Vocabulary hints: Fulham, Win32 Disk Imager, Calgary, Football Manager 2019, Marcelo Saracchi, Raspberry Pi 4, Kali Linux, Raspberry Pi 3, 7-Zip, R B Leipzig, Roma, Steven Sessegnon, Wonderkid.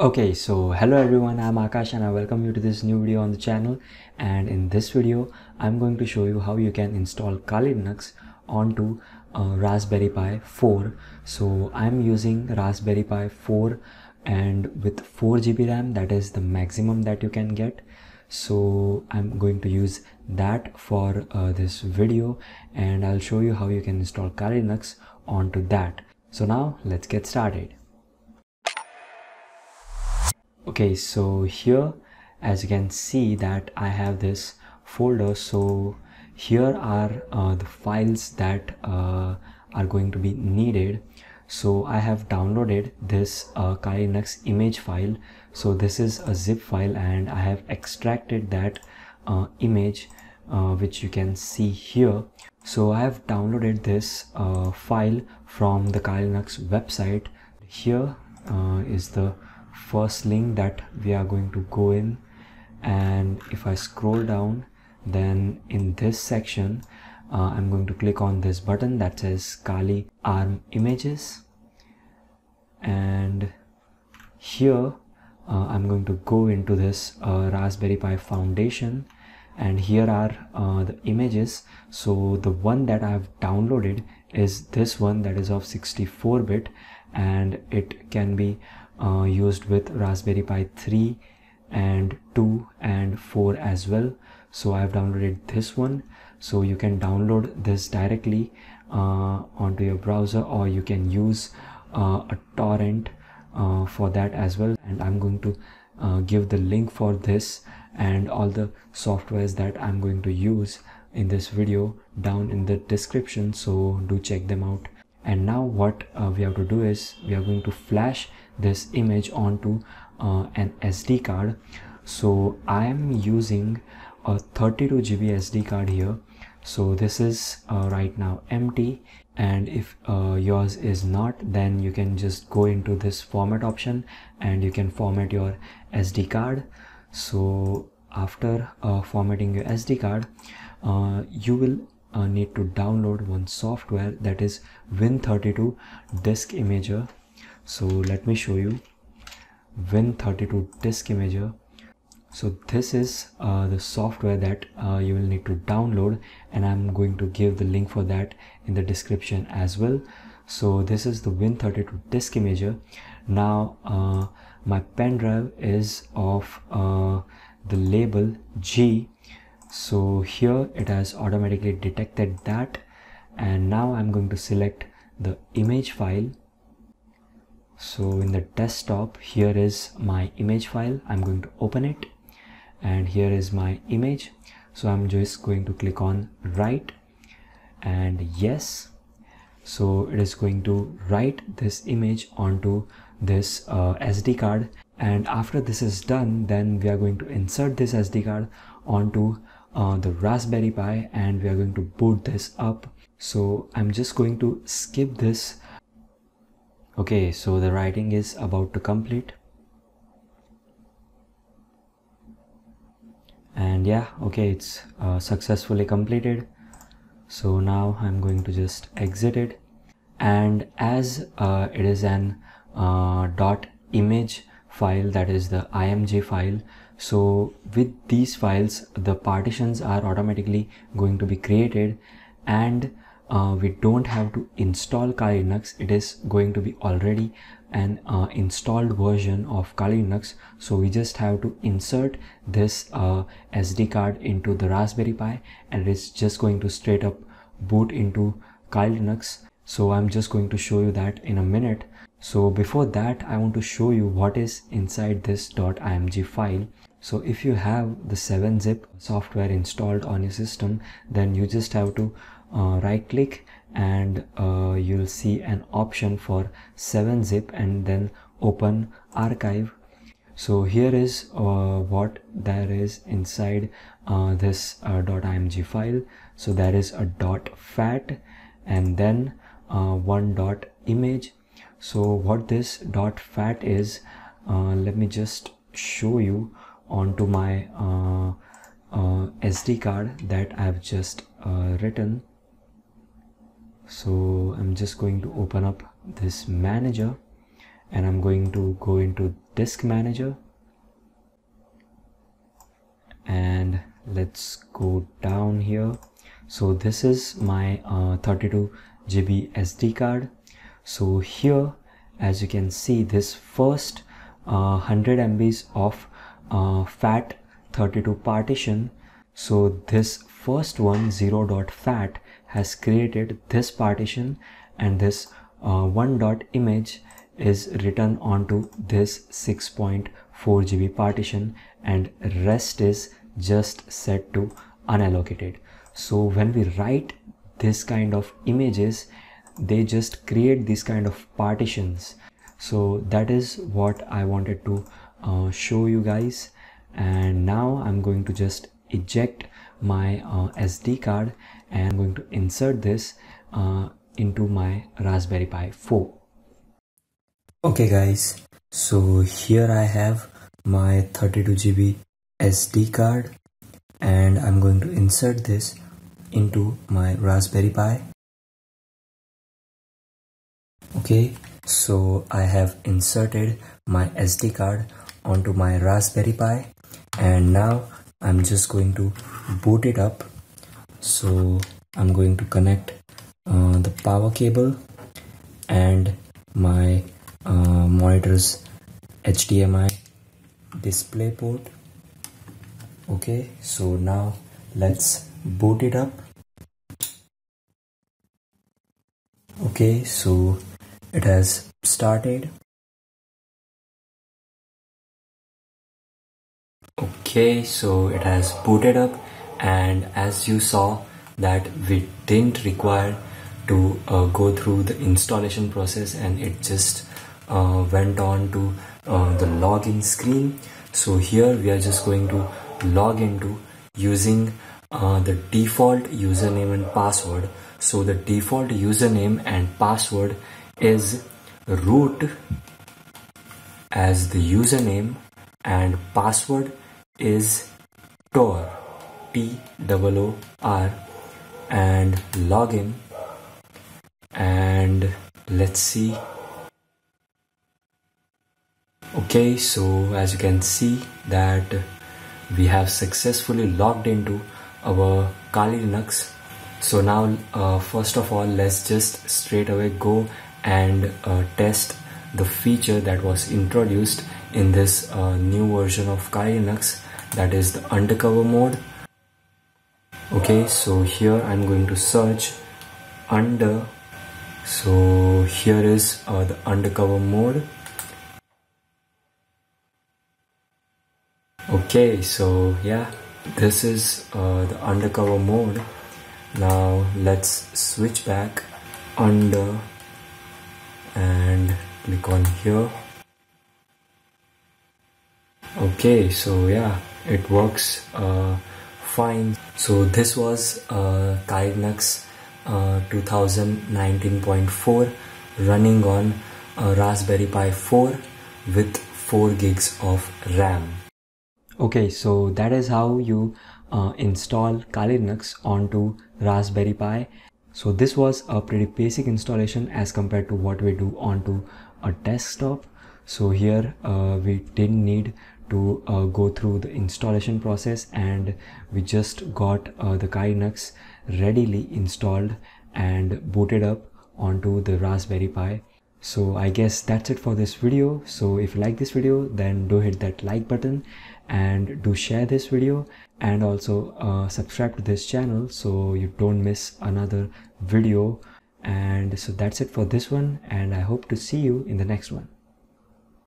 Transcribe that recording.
Okay, so hello everyone, I'm Akash and I welcome you to this new video on the channel. And in this video I'm going to show you how you can install Kali Linux onto Raspberry Pi 4. So I'm using Raspberry Pi 4 and with 4GB RAM, that is the maximum that you can get. So I'm going to use that for this video, and I'll show you how you can install Kali Linux onto that. So now let's get started. Okay, so here as you can see that I have this folder. So here are the files that are going to be needed. So I have downloaded this Kali Linux image file. So this is a zip file and I have extracted that image which you can see here. So I have downloaded this file from the Kali Linux website. Here is the first link that we are going to go in, and if I scroll down, then in this section I'm going to click on this button that says Kali ARM images, and here I'm going to go into this Raspberry Pi Foundation, and here are the images. So the one that I've downloaded is this one that is of 64-bit, and it can be used with Raspberry Pi 3 and 2 and 4 as well. So I've downloaded this one. So you can download this directly onto your browser, or you can use a torrent for that as well. And I'm going to give the link for this and all the softwares that I'm going to use in this video down in the description, so do check them out. And now what we have to do is we are going to flash this image onto an SD card. So I am using a 32GB SD card here. So this is right now empty, and if yours is not, then you can just go into this format option and you can format your SD card. So after formatting your SD card, you will need to download one software that is Win32 Disk Imager. So let me show you Win32 Disk Imager. So this is the software that you will need to download, and I'm going to give the link for that in the description as well. So this is the Win32 Disk Imager. Now my pen drive is of the label G. So here it has automatically detected that, and now I'm going to select the image file. So in the desktop, here is my image file. I'm going to open it, and here is my image. So I'm just going to click on write and yes. So it is going to write this image onto this SD card, and after this is done, then we are going to insert this SD card onto the Raspberry Pi, and we are going to boot this up. So I'm just going to skip this. Okay, so the writing is about to complete, and yeah, okay, it's successfully completed. So now I'm going to just exit it, and as it is an .image file, that is the IMG file. So with these files, the partitions are automatically going to be created, and we don't have to install Kali Linux. It is going to be already an installed version of Kali Linux. So we just have to insert this SD card into the Raspberry Pi, and it's just going to straight up boot into Kali Linux. So I'm just going to show you that in a minute. So before that, I want to show you what is inside this .img file. So if you have the 7-Zip software installed on your system, then you just have to right click, and you'll see an option for 7-Zip and then open archive. So here is what there is inside this .img file. So there is a .fat and then one .image. So what this .fat is, let me just show you onto my SD card that I've just written. So I'm just going to open up this manager, and I'm going to go into Disk Manager and let's go down here. So this is my 32 GB SD card. So here, as you can see, this first 100 MBs of FAT32 partition. So this first one, 0.fat, has created this partition, and this 1.image is written onto this 6.4 GB partition, and rest is just set to unallocated. So when we write this kind of images, they just create these kind of partitions. So that is what I wanted to show you guys. And now I'm going to just eject my SD card, and I'm going to insert this into my Raspberry Pi 4. Okay guys, so here I have my 32 GB SD card, and I'm going to insert this into my Raspberry Pi. Okay, so I have inserted my SD card onto my Raspberry Pi, and now I'm just going to boot it up. So I'm going to connect the power cable and my monitor's HDMI display port. Okay, so now let's boot it up. Okay, so it has started. Okay, so it has booted up, and as you saw that we didn't require to go through the installation process, and it just went on to the login screen. So here we are just going to log into using the default username and password. So the default username and password is root as the username, and password is tor, T-O-O-R, and login, and let's see. Okay, so as you can see that we have successfully logged into our Kali Linux. So now first of all, let's just straight away go and test the feature that was introduced in this new version of Kali Linux, that is the undercover mode. Okay, so here I'm going to search under, so here is the undercover mode. Okay, so yeah, this is the undercover mode. Now let's switch back under and click on here. Okay, so yeah, it works fine. So this was Kali Linux 2019.4 running on Raspberry Pi 4 with 4 gigs of RAM. Okay, so that is how you install Kali Linux onto Raspberry Pi. So this was a pretty basic installation as compared to what we do onto a desktop. So here we didn't need to go through the installation process, and we just got the Kali Linux readily installed and booted up onto the Raspberry Pi. So I guess that's it for this video. So if you like this video, then do hit that like button, and do share this video, and also subscribe to this channel so you don't miss another video. And so that's it for this one, and I hope to see you in the next one.